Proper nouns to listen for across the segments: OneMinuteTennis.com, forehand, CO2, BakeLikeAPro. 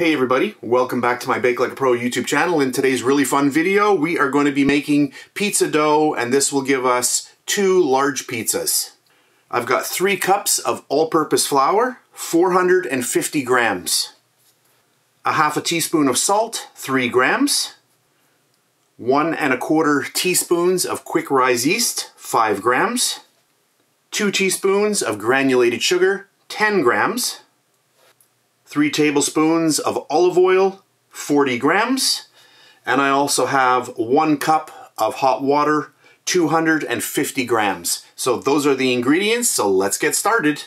Hey everybody, welcome back to my Bake Like a Pro YouTube channel. In today's really fun video, we are going to be making pizza dough, and this will give us two large pizzas. I've got 3 cups of all-purpose flour, 450 grams, a half a teaspoon of salt, 3 grams, 1¼ teaspoons of quick rise yeast, 5 grams, 2 teaspoons of granulated sugar, 10 grams, 3 tablespoons of olive oil, 40 grams, and I also have 1 cup of hot water, 250 grams. So those are the ingredients, so let's get started.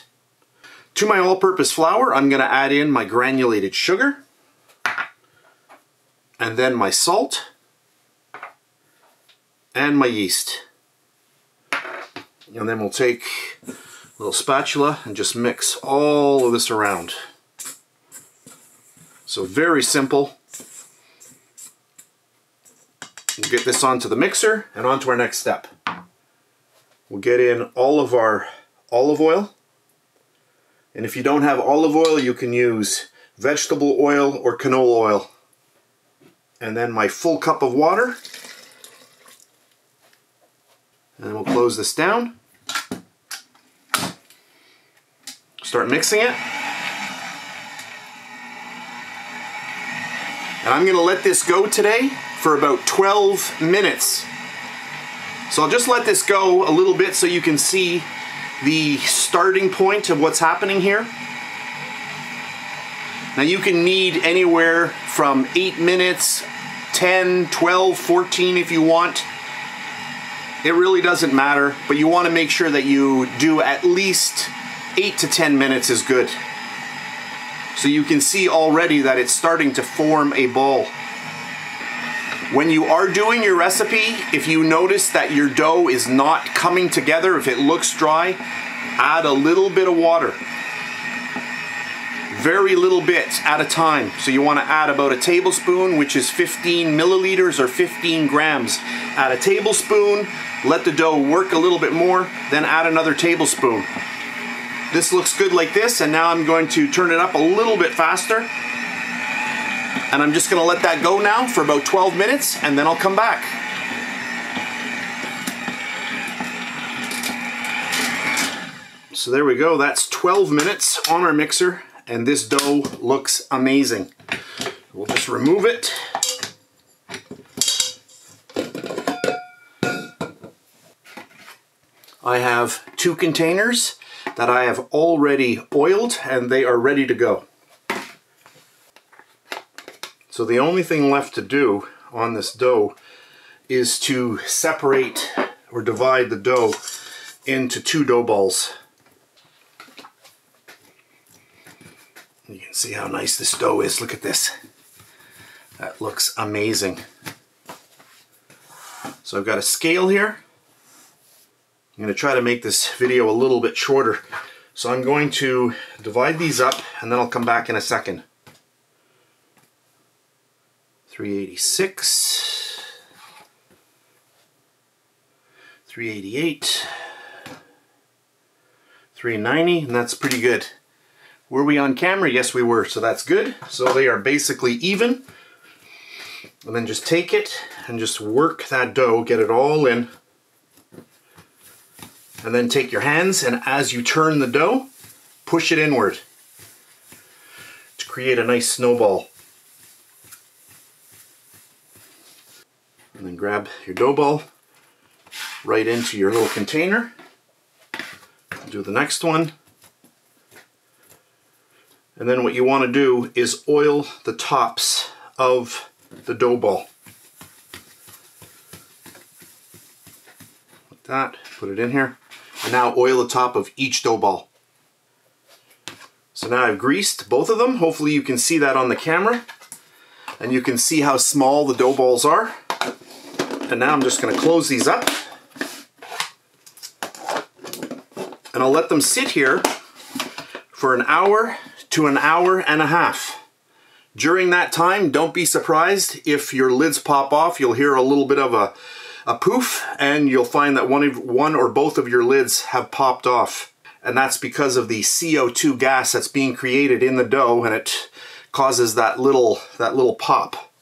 To my all-purpose flour, I'm gonna add in my granulated sugar, and then my salt, and my yeast. And then we'll take a little spatula and just mix all of this around. So very simple. We'll get this onto the mixer and onto our next step. We'll get in all of our olive oil. And if you don't have olive oil, you can use vegetable oil or canola oil. And then my full cup of water. And then we'll close this down. Start mixing it. And I'm gonna let this go today for about 12 minutes. So I'll just let this go a little bit so you can see the starting point of what's happening here. Now you can knead anywhere from 8 minutes, 10, 12, 14 if you want. It really doesn't matter, but you wanna make sure that you do at least 8 to 10 minutes is good. So you can see already that it's starting to form a ball. When you are doing your recipe, if you notice that your dough is not coming together, if it looks dry, add a little bit of water. Very little bits at a time. So you want to add about 1 tablespoon, which is 15 milliliters or 15 grams. Add 1 tablespoon, let the dough work a little bit more, then add another tablespoon. This looks good like this, and now I'm going to turn it up a little bit faster. And I'm just gonna let that go now for about 12 minutes, and then I'll come back. So there we go, that's 12 minutes on our mixer, and this dough looks amazing. We'll just remove it. I have 2 containers. That I have already oiled, and they are ready to go. So the only thing left to do on this dough is to separate or divide the dough into 2 dough balls. You can see how nice this dough is. Look at this. That looks amazing. So I've got a scale here. I'm going to try to make this video a little bit shorter. So I'm going to divide these up, and then I'll come back in a second. 386, 388, 390, and that's pretty good. Were we on camera? Yes, we were, so that's good. So they are basically even. And then just take it and just work that dough, get it all in. And then take your hands, and as you turn the dough, push it inward to create a nice snowball. And then grab your dough ball right into your little container. Do the next one. And then what you want to do is oil the tops of the dough ball. Like that, put it in here. And now oil the top of each dough ball. So now I've greased both of them. Hopefully you can see that on the camera. And you can see how small the dough balls are. And now I'm just gonna close these up. And I'll let them sit here for 1 hour to 1.5 hours. During that time, don't be surprised if your lids pop off. You'll hear a little bit of a poof, and you'll find that one or both of your lids have popped off. And that's because of the CO2 gas that's being created in the dough, and it causes that little pop.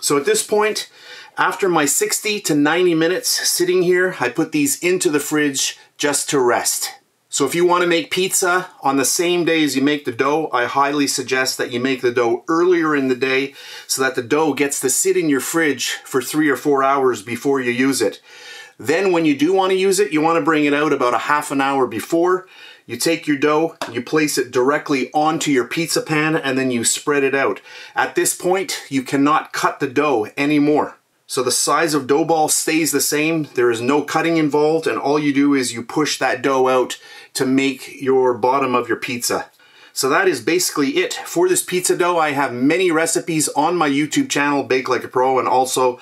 So at this point, after my 60 to 90 minutes sitting here, I put these into the fridge just to rest. So if you want to make pizza on the same day as you make the dough, I highly suggest that you make the dough earlier in the day so that the dough gets to sit in your fridge for 3 or 4 hours before you use it. Then when you do want to use it, you want to bring it out about a half an hour before. You take your dough, you place it directly onto your pizza pan, and then you spread it out. At this point, you cannot cut the dough anymore. So the size of dough ball stays the same. There is no cutting involved, and all you do is you push that dough out to make your bottom of your pizza. So that is basically it for this pizza dough. I have many recipes on my YouTube channel, Bake Like a Pro, and also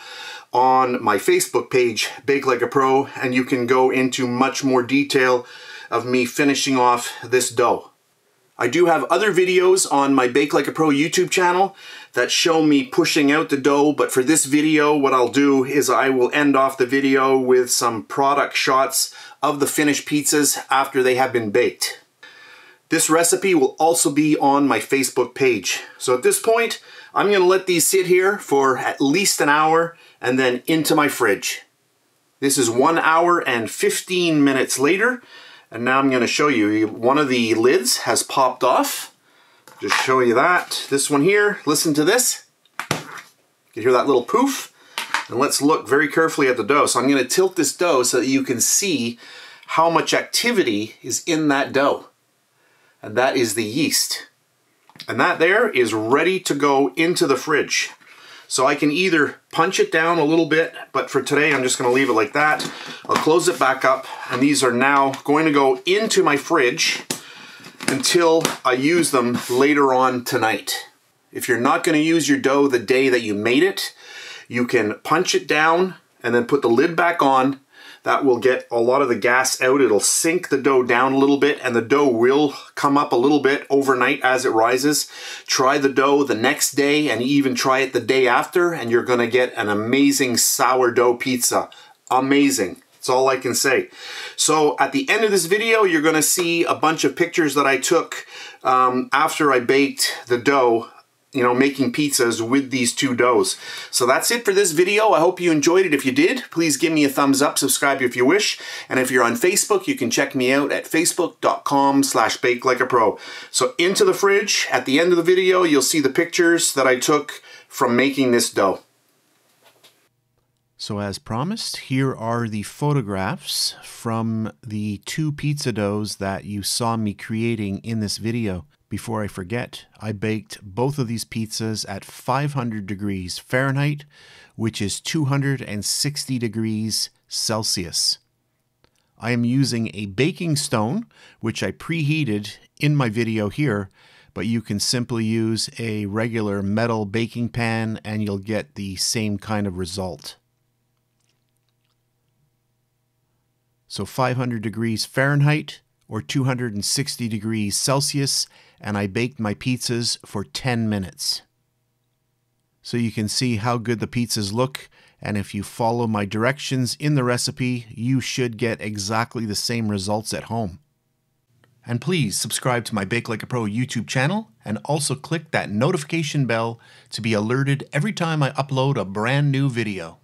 on my Facebook page, Bake Like a Pro, and you can go into much more detail of me finishing off this dough. I do have other videos on my Bake Like a Pro YouTube channel that show me pushing out the dough, but for this video, what I'll do is I will end off the video with some product shots of the finished pizzas after they have been baked. This recipe will also be on my Facebook page. So at this point, I'm gonna let these sit here for at least an hour and then into my fridge. This is 1 hour and 15 minutes later. And now I'm going to show you, one of the lids has popped off. Just show you that. This one here, listen to this. You hear that little poof? And let's look very carefully at the dough. So I'm going to tilt this dough so that you can see how much activity is in that dough. And that is the yeast. And that there is ready to go into the fridge. So I can either punch it down a little bit, but for today I'm just going to leave it like that. I'll close it back up, and these are now going to go into my fridge until I use them later on tonight. If you're not going to use your dough the day that you made it, you can punch it down and then put the lid back on. That will get a lot of the gas out. It'll sink the dough down a little bit, and the dough will come up a little bit overnight as it rises. Try the dough the next day and even try it the day after, and you're gonna get an amazing sourdough pizza. Amazing. That's all I can say. So at the end of this video, you're gonna see a bunch of pictures that I took after I baked the dough, you know, making pizzas with these two doughs. So that's it for this video. I hope you enjoyed it. If you did, please give me a thumbs up, subscribe if you wish. And if you're on Facebook, you can check me out at facebook.com/bakelikeapro. So into the fridge, at the end of the video, you'll see the pictures that I took from making this dough. So as promised, here are the photographs from the two pizza doughs that you saw me creating in this video. Before I forget, I baked both of these pizzas at 500 degrees Fahrenheit, which is 260 degrees Celsius. I am using a baking stone, which I preheated in my video here, but you can simply use a regular metal baking pan and you'll get the same kind of result. So 500 degrees Fahrenheit, or 260 degrees Celsius, and I baked my pizzas for 10 minutes. So you can see how good the pizzas look, and if you follow my directions in the recipe, you should get exactly the same results at home. And please subscribe to my Bake Like a Pro YouTube channel, and also click that notification bell to be alerted every time I upload a brand new video.